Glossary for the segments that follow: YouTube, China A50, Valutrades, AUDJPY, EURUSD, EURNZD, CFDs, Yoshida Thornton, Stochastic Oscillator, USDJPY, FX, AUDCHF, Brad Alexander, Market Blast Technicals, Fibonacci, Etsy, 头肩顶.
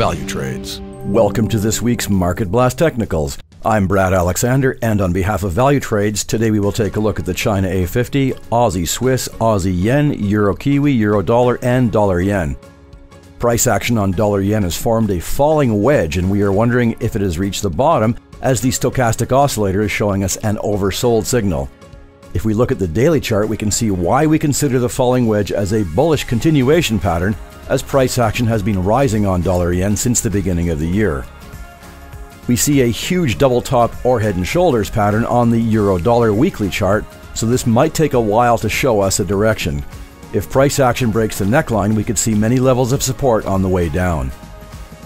Valutrades. Welcome to this week's Market Blast Technicals. I'm Brad Alexander, and on behalf of Valutrades, today we will take a look at the China A50, Aussie Swiss, Aussie Yen, Euro Kiwi, Euro Dollar, and Dollar Yen. Price action on Dollar Yen has formed a falling wedge, and we are wondering if it has reached the bottom, as the Stochastic Oscillator is showing us an oversold signal. If we look at the daily chart, we can see why we consider the falling wedge as a bullish continuation pattern, as price action has been rising on Dollar Yen since the beginning of the year. We see a huge double top or head and shoulders pattern on the Euro Dollar weekly chart, so this might take a while to show us a direction. If price action breaks the neckline, we could see many levels of support on the way down.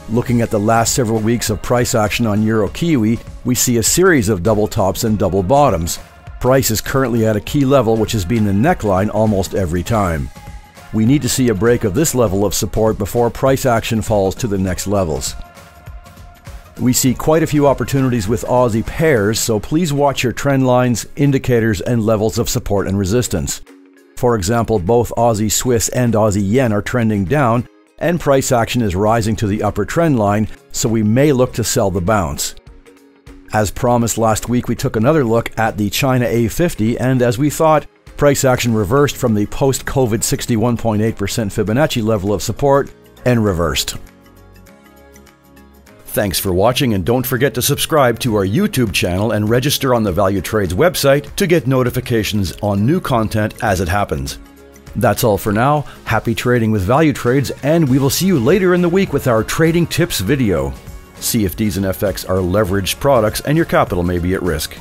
Looking at the last several weeks of price action on Euro Kiwi, we see a series of double tops and double bottoms. Price is currently at a key level, which has been the neckline almost every time. We need to see a break of this level of support before price action falls to the next levels. We see quite a few opportunities with Aussie pairs, so please watch your trend lines, indicators, and levels of support and resistance. For example, both Aussie Swiss and Aussie Yen are trending down, and price action is rising to the upper trend line, so we may look to sell the bounce. As promised last week, we took another look at the China A50, and as we thought, price action reversed from the post-COVID 61.8% Fibonacci level of support and reversed. Thanks for watching, and don't forget to subscribe to our YouTube channel and register on the Valutrades website to get notifications on new content as it happens. That's all for now. Happy trading with Valutrades, and we will see you later in the week with our trading tips video. CFDs and FX are leveraged products, and your capital may be at risk.